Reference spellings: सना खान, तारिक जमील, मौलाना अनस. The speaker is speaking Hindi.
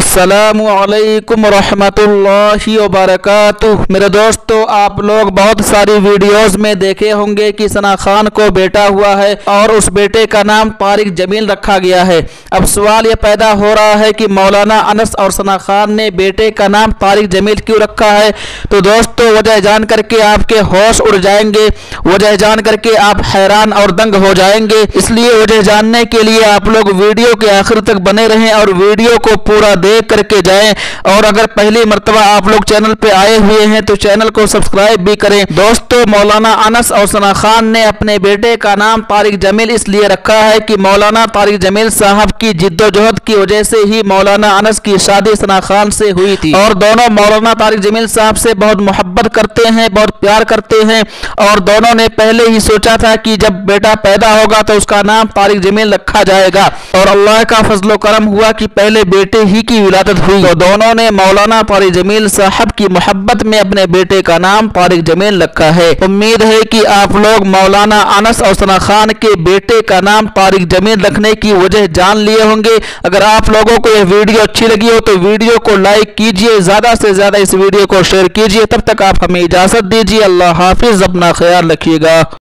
अस्सलामु अलैकुम रहमतुल्लाहि व बरकातुह। मेरे दोस्तों, आप लोग बहुत सारी वीडियोस में देखे होंगे कि सना खान को बेटा हुआ है और उस बेटे का नाम तारिक जमील रखा गया है। अब सवाल यह पैदा हो रहा है कि मौलाना अनस और सना खान ने बेटे का नाम तारिक जमील क्यों रखा है। तो दोस्तों, वजह जान करके आपके होश उड़ जाएंगे, वजह जान करके आप हैरान और दंग हो जाएंगे। इसलिए वजह जानने के लिए आप लोग वीडियो के आखिर तक बने रहें और वीडियो को पूरा देख करके जाएं। और अगर पहली मर्तबा आप लोग चैनल पे आए हुए हैं तो चैनल को सब्सक्राइब भी करें। दोस्तों, मौलाना अनस और सना खान ने अपने बेटे का नाम तारिक जमील इसलिए रखा है कि मौलाना तारिक जमील साहब की जिद्दोजहद की वजह से ही मौलाना अनस की शादी सना खान से हुई थी और दोनों मौलाना तारिक जमील साहब से बहुत मोहब्बत करते हैं, बहुत प्यार करते हैं। और दोनों ने पहले ही सोचा था कि जब बेटा पैदा होगा तो उसका नाम तारिक जमील रखा जाएगा। और अल्लाह का फजलो करम हुआ कि पहले बेटे ही की विलादत हुई तो दोनों ने मौलाना तारिक जमील साहब की मोहब्बत में अपने बेटे का नाम तारिक जमील रखा है। उम्मीद है कि आप लोग मौलाना अनस और सना खान के बेटे का नाम तारिक जमील रखने की वजह जान लिए होंगे। अगर आप लोगों को यह वीडियो अच्छी लगी हो तो वीडियो को लाइक कीजिए, ज्यादा से ज्यादा इस वीडियो को शेयर कीजिए। तब तक आप हमें इजाजत दीजिए। अल्लाह हाफिज, अपना ख्याल रखिएगा।